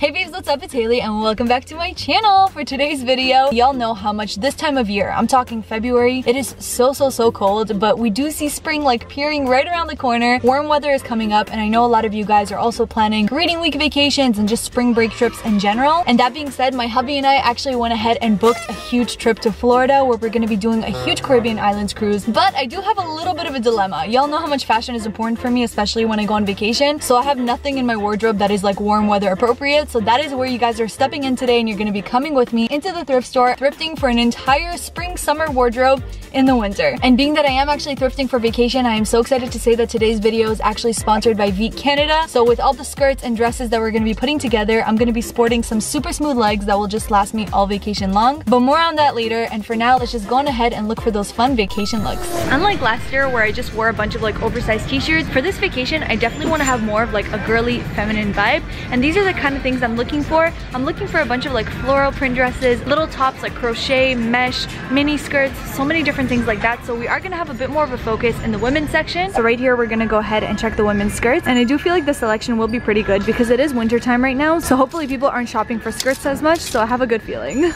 Hey babes, what's up? It's Haley and welcome back to my channel. For today's video, y'all know how much this time of year, I'm talking February, it is so cold, but we do see spring like peering right around the corner. Warm weather is coming up and I know a lot of you guys are also planning reading week vacations and just spring break trips in general. And that being said, my hubby and I actually went ahead and booked a huge trip to Florida where we're gonna be doing a huge Caribbean islands cruise. But I do have a little bit of a dilemma. Y'all know how much fashion is important for me, especially when I go on vacation. So I have nothing in my wardrobe that is like warm weather appropriate. So that is where you guys are stepping in today and you're gonna be coming with me into the thrift store, thrifting for an entire spring summer wardrobe in the winter. And being that I am actually thrifting for vacation, I am so excited to say that today's video is actually sponsored by Veet Canada. So with all the skirts and dresses that we're gonna be putting together, I'm gonna be sporting some super smooth legs that will just last me all vacation long. But more on that later, and for now, let's just go on ahead and look for those fun vacation looks. Unlike last year where I just wore a bunch of like oversized t-shirts, for this vacation, I definitely wanna have more of like a girly feminine vibe. And these are the kind of things I'm looking for. I'm looking for a bunch of like floral print dresses, little tops like crochet, mesh, mini skirts, so many different things like that. So we are gonna have a bit more of a focus in the women's section. So right here, we're gonna go ahead and check the women's skirts. And I do feel like the selection will be pretty good because it is winter time right now. So hopefully people aren't shopping for skirts as much. So I have a good feeling.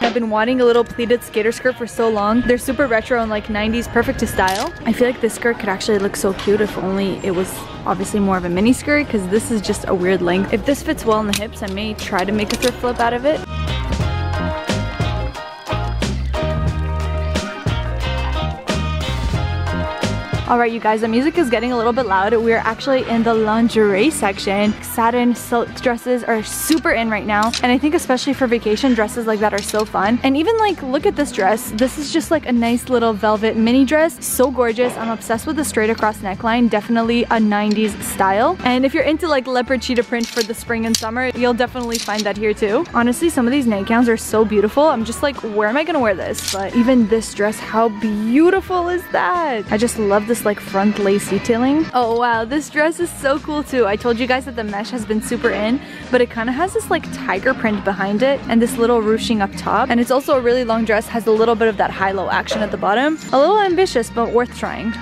I've been wanting a little pleated skater skirt for so long. They're super retro and like 90s, perfect to style. I feel like this skirt could actually look so cute if only it was obviously more of a mini skirt because this is just a weird length. If this fits well in the hips, I may try to make a thrift flip out of it. Alright you guys, the music is getting a little bit loud. We are actually in the lingerie section. Satin silk dresses are super in right now, and I think especially for vacation, dresses like that are so fun. And even like, look at this dress. This is just like a nice little velvet mini dress. So gorgeous. I'm obsessed with the straight across neckline. Definitely a 90s style. And if you're into like leopard cheetah print for the spring and summer, you'll definitely find that here too. Honestly, some of these nightgowns are so beautiful. I'm just like, where am I gonna wear this? But even this dress, how beautiful is that? I just love this like front lace detailing. Oh wow, this dress is so cool too. I told you guys that the mesh has been super in, but it kind of has this like tiger print behind it and this little ruching up top. And it's also a really long dress, has a little bit of that high-low action at the bottom. A little ambitious, but worth trying.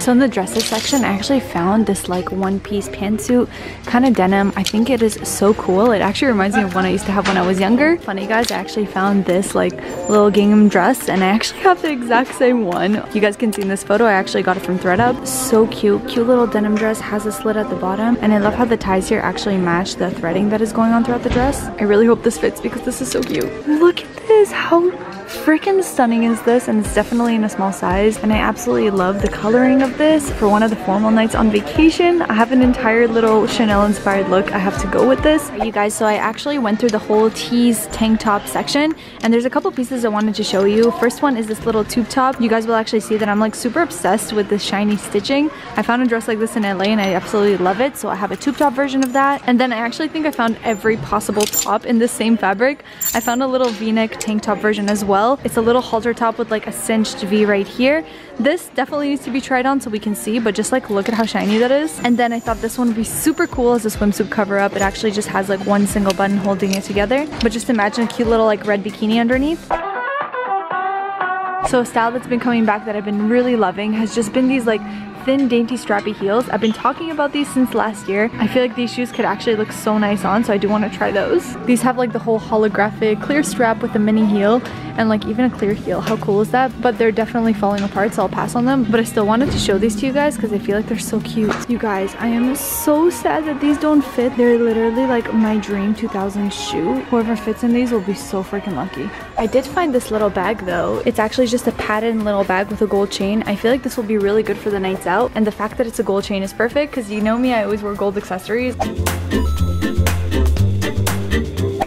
So in the dresses section, I actually found this like one-piece pantsuit, kind of denim. I think it is so cool. It actually reminds me of one I used to have when I was younger. Funny guys, I actually found this like little gingham dress and I actually have the exact same one. You guys can see in this photo, I actually got it from ThreadUp. So cute. Cute little denim dress, has a slit at the bottom. And I love how the ties here actually match the threading that is going on throughout the dress. I really hope this fits because this is so cute. Look at this. How freaking stunning is this? And it's definitely in a small size. And I absolutely love the coloring of this. For one of the formal nights on vacation, I have an entire little Chanel inspired look. I have to go with this. You guys, so I actually went through the whole tees tank top section and there's a couple pieces I wanted to show you. First one is this little tube top. You guys will actually see that I'm like super obsessed with this shiny stitching. I found a dress like this in LA and I absolutely love it. So I have a tube top version of that. And then I actually think I found every possible top in this same fabric. I found a little v-neck tank top version as well. It's a little halter top with like a cinched V right here. This definitely needs to be tried on so we can see, but just like look at how shiny that is. And then I thought this one would be super cool as a swimsuit cover up. It actually just has like one single button holding it together. But just imagine a cute little like red bikini underneath. So a style that's been coming back that I've been really loving has just been these like thin dainty strappy heels. I've been talking about these since last year. I feel like these shoes could actually look so nice on, so I do want to try those. These have like the whole holographic clear strap with a mini heel and like even a clear heel. How cool is that? But they're definitely falling apart, so I'll pass on them. But I still wanted to show these to you guys because I feel like they're so cute. You guys, I am so sad that these don't fit. They're literally like my dream 2000 shoe. Whoever fits in these will be so freaking lucky. I did find this little bag though. It's actually just a padded little bag with a gold chain. I feel like this will be really good for the nights out, and the fact that it's a gold chain is perfect because you know me, I always wear gold accessories.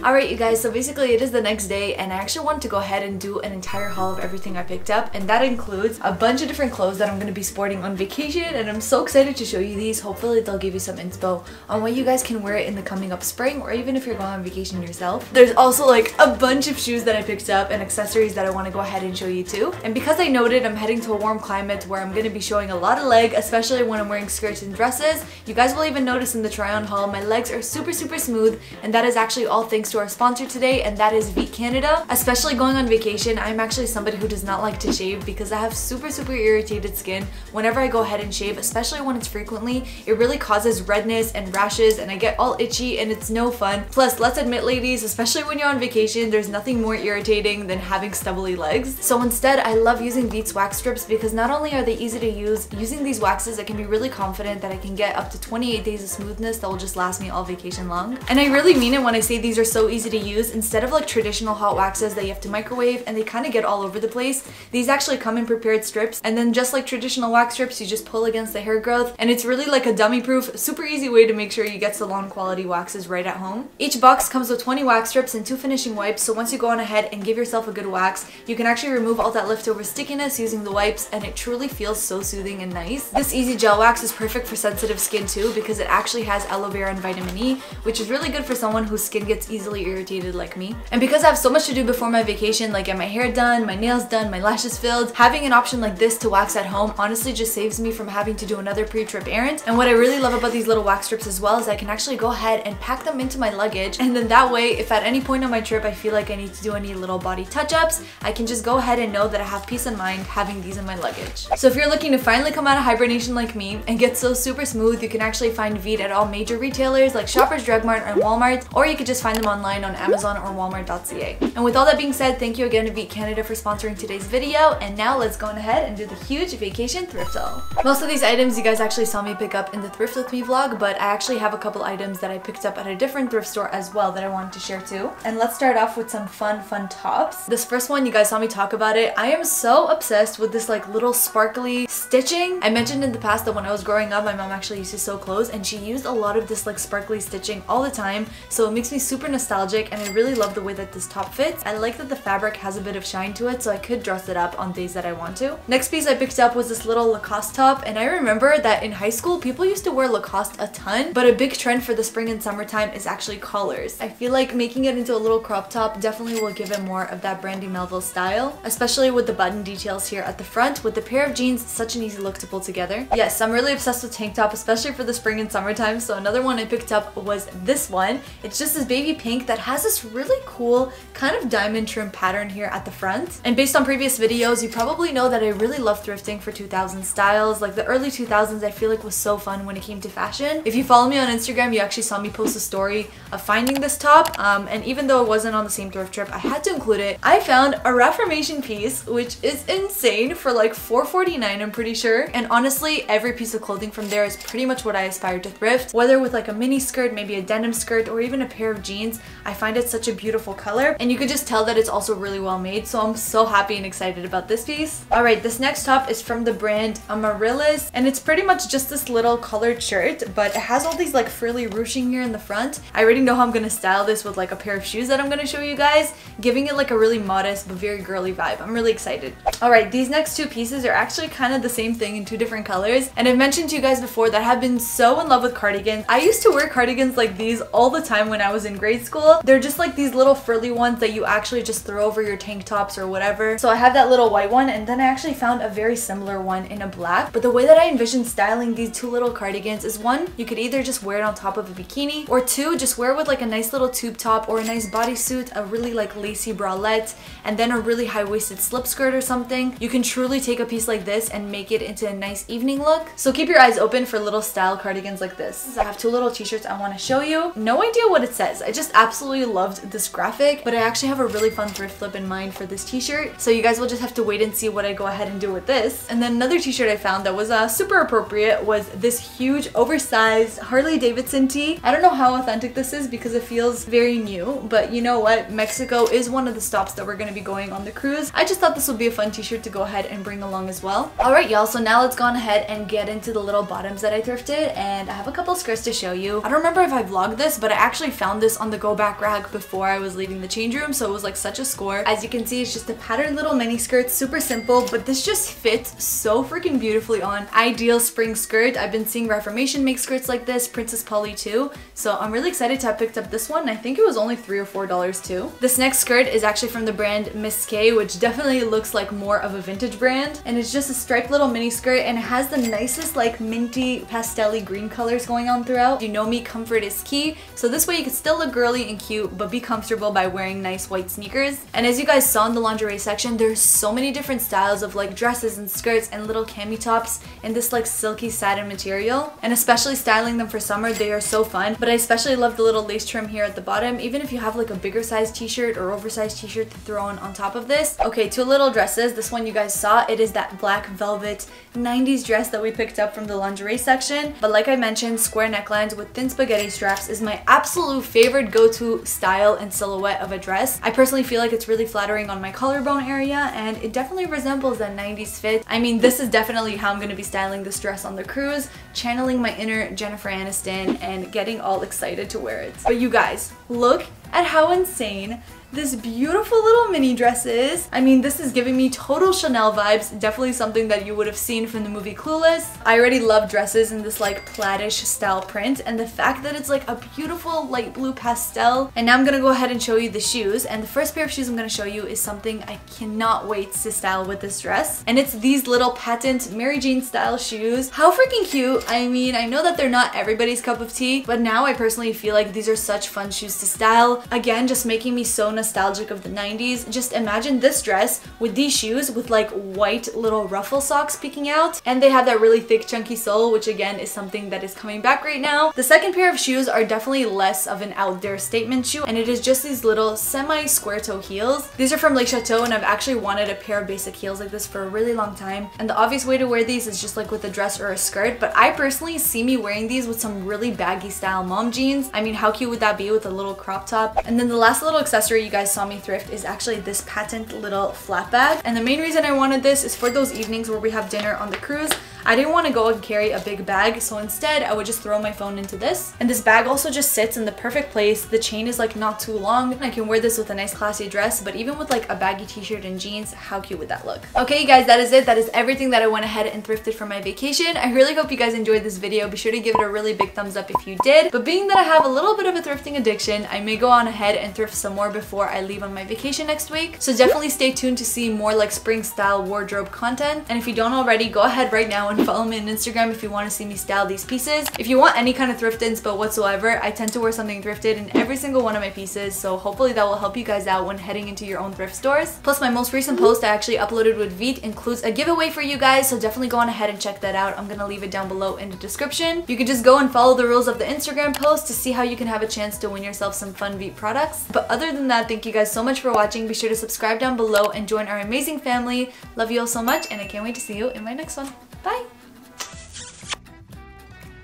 Alright you guys, so basically it is the next day and I actually wanted to go ahead and do an entire haul of everything I picked up, and that includes a bunch of different clothes that I'm going to be sporting on vacation, and I'm so excited to show you these. Hopefully they'll give you some inspo on what you guys can wear in the coming up spring or even if you're going on vacation yourself. There's also like a bunch of shoes that I picked up and accessories that I want to go ahead and show you too. And because I noted I'm heading to a warm climate where I'm going to be showing a lot of leg, especially when I'm wearing skirts and dresses, you guys will even notice in the try on haul my legs are super smooth, and that is actually all thanks to to our sponsor today, and that is Veet Canada. Especially going on vacation, I'm actually somebody who does not like to shave because I have super irritated skin. Whenever I go ahead and shave, especially when it's frequently, it really causes redness and rashes, and I get all itchy and it's no fun. Plus, let's admit ladies, especially when you're on vacation, there's nothing more irritating than having stubbly legs. So instead, I love using Veet's wax strips because not only are they easy to use, using these waxes I can be really confident that I can get up to 28 days of smoothness that will just last me all vacation long. And I really mean it when I say these are so easy to use. Instead of like traditional hot waxes that you have to microwave and they kind of get all over the place, these actually come in prepared strips, and then just like traditional wax strips, you just pull against the hair growth, and it's really like a dummy proof, super easy way to make sure you get salon quality waxes right at home. Each box comes with 20 wax strips and 2 finishing wipes, so once you go on ahead and give yourself a good wax, you can actually remove all that leftover stickiness using the wipes, and it truly feels so soothing and nice. This easy gel wax is perfect for sensitive skin too because it actually has aloe vera and vitamin E, which is really good for someone whose skin gets easily irritated like me. And because I have so much to do before my vacation, like get my hair done, my nails done, my lashes filled, having an option like this to wax at home honestly just saves me from having to do another pre-trip errand. And what I really love about these little wax strips as well is I can actually go ahead and pack them into my luggage, and then that way if at any point on my trip I feel like I need to do any little body touch-ups, I can just go ahead and know that I have peace of mind having these in my luggage. So if you're looking to finally come out of hibernation like me and get so super smooth, you can actually find Veet at all major retailers like Shoppers Drug Mart and Walmart, or you could just find them online on Amazon or walmart.ca. And with all that being said, thank you again to Veet Canada for sponsoring today's video, and now let's go on ahead and do the huge vacation thrift haul. Most of these items you guys actually saw me pick up in the Thrift With Me vlog, but I actually have a couple items that I picked up at a different thrift store as well that I wanted to share too. And let's start off with some fun tops. This first one, you guys saw me talk about it. I am so obsessed with this like little sparkly stitching. I mentioned in the past that when I was growing up, my mom actually used to sew clothes, and she used a lot of this like sparkly stitching all the time, so it makes me super nostalgic, and I really love the way that this top fits. I like that the fabric has a bit of shine to it, so I could dress it up on days that I want to. Next piece I picked up was this little Lacoste top, and I remember that in high school people used to wear Lacoste a ton, but a big trend for the spring and summertime is actually collars. I feel like making it into a little crop top definitely will give it more of that Brandy Melville style, especially with the button details here at the front. With the pair of jeans, such an easy look to pull together. Yes, I'm really obsessed with tank top, especially for the spring and summertime, so another one I picked up was this one. It's just this baby pink that has this really cool kind of diamond trim pattern here at the front. And based on previous videos, you probably know that I really love thrifting for 2000s styles. Like the early 2000s I feel like was so fun when it came to fashion. If you follow me on Instagram, you actually saw me post a story of finding this top, and even though it wasn't on the same thrift trip, I had to include it. I found a Reformation piece, which is insane, for like $4.49 I'm pretty sure, and honestly every piece of clothing from there is pretty much what I aspire to thrift, whether with like a mini skirt, maybe a denim skirt, or even a pair of jeans. I find it such a beautiful color, and you could just tell that it's also really well made, so I'm so happy and excited about this piece. Alright, this next top is from the brand Amaryllis, and it's pretty much just this little colored shirt, but it has all these like frilly ruching here in the front. I already know how I'm gonna style this with like a pair of shoes that I'm gonna show you guys, giving it like a really modest but very girly vibe. I'm really excited. Alright, these next two pieces are actually kind of the same thing in two different colors, and I've mentioned to you guys before that I have been so in love with cardigans. I used to wear cardigans like these all the time when I was in grade school. They're just like these little frilly ones that you actually just throw over your tank tops or whatever. So I have that little white one, and then I actually found a very similar one in a black, but the way that I envision styling these two little cardigans is, one, you could either just wear it on top of a bikini, or two, just wear it with like a nice little tube top or a nice bodysuit, a really like lacy bralette, and then a really high-waisted slip skirt or something. You can truly take a piece like this and make it into a nice evening look, so keep your eyes open for little style cardigans like this. I have two little t-shirts I want to show you. No idea what it says. I just absolutely loved this graphic, but I actually have a really fun thrift flip in mind for this t-shirt, so you guys will just have to wait and see what I go ahead and do with this. And then another t-shirt I found that was super appropriate was this huge oversized Harley-Davidson tee. I don't know how authentic this is because it feels very new, but you know what, Mexico is one of the stops that we're going to be going on the cruise. I just thought this would be a fun t-shirt to go ahead and bring along as well. Alright y'all, so now let's go on ahead and get into the little bottoms that I thrifted, and I have a couple skirts to show you. I don't remember if I vlogged this, but I actually found this on the go back rack before I was leaving the change room, so it was like such a score. As you can see, it's just a patterned little mini skirt, super simple, but this just fits so freaking beautifully on. Ideal spring skirt. I've been seeing Reformation make skirts like this, Princess Polly too, so I'm really excited to have picked up this one. I think it was only $3 or $4 too. This next skirt is actually from the brand Miss K, which definitely looks like more of a vintage brand, and it's just a striped little mini skirt, and it has the nicest like minty pastel-y green colors going on throughout. You know me, comfort is key, so this way you can still look girly brilliant and cute, but be comfortable by wearing nice white sneakers. And as you guys saw in the lingerie section, there's so many different styles of like dresses and skirts and little cami tops in this like silky satin material. And especially styling them for summer, they are so fun. But I especially love the little lace trim here at the bottom, even if you have like a bigger size t-shirt or oversized t-shirt to throw on top of this. Okay, two little dresses. This one you guys saw, it is that black velvet 90s dress that we picked up from the lingerie section. But like I mentioned, square necklines with thin spaghetti straps is my absolute favorite go-to style and silhouette of a dress. I personally feel like it's really flattering on my collarbone area, and it definitely resembles that 90s fit. I mean, this is definitely how I'm going to be styling this dress on the cruise, channeling my inner Jennifer Aniston and getting all excited to wear it. But you guys, look at how insane this beautiful little mini dress is. I mean, this is giving me total Chanel vibes, definitely something that you would have seen from the movie Clueless. I already love dresses in this like plaidish style print, and the fact that it's like a beautiful light blue pastel. And now I'm gonna go ahead and show you the shoes, and the first pair of shoes I'm gonna show you is something I cannot wait to style with this dress, and it's these little patent Mary Jane style shoes. How freaking cute. I mean, I know that they're not everybody's cup of tea, but now I personally feel like these are such fun shoes to style. Again, just making me so nostalgic of the 90s. Just imagine this dress with these shoes with like white little ruffle socks peeking out, and they have that really thick chunky sole, which again is something that is coming back right now. The second pair of shoes are definitely less of an out there statement shoe, and it is just these little semi square toe heels. These are from Le Chateau, and I've actually wanted a pair of basic heels like this for a really long time, and the obvious way to wear these is just like with a dress or a skirt, but I personally see me wearing these with some really baggy style mom jeans. I mean, how cute would that be with a little crop top? And then the last little accessory you guys saw me thrift is actually this patent little flat bag, and the main reason I wanted this is for those evenings where we have dinner on the cruise. I didn't want to go and carry a big bag, so instead I would just throw my phone into this, and this bag also just sits in the perfect place. The chain is like not too long, and I can wear this with a nice classy dress, but even with like a baggy t-shirt and jeans, how cute would that look? Okay you guys, that is it. That is everything that I went ahead and thrifted for my vacation. I really hope you guys enjoyed this video. Be sure to give it a really big thumbs up if you did, but being that I have a little bit of a thrifting addiction, I may go on ahead and thrift some more before I leave on my vacation next week, so definitely stay tuned to see more like spring style wardrobe content. And if you don't already, go ahead right now and follow me on Instagram if you want to see me style these pieces. If you want any kind of thrift inspo whatsoever, I tend to wear something thrifted in every single one of my pieces, so hopefully that will help you guys out when heading into your own thrift stores. Plus my most recent post I actually uploaded with Veet includes a giveaway for you guys, so definitely go on ahead and check that out. I'm gonna leave it down below in the description. You can just go and follow the rules of the Instagram post to see how you can have a chance to win yourself some fun Veet products. But other than that, thank you guys so much for watching. Be sure to subscribe down below and join our amazing family. Love you all so much, and I can't wait to see you in my next one.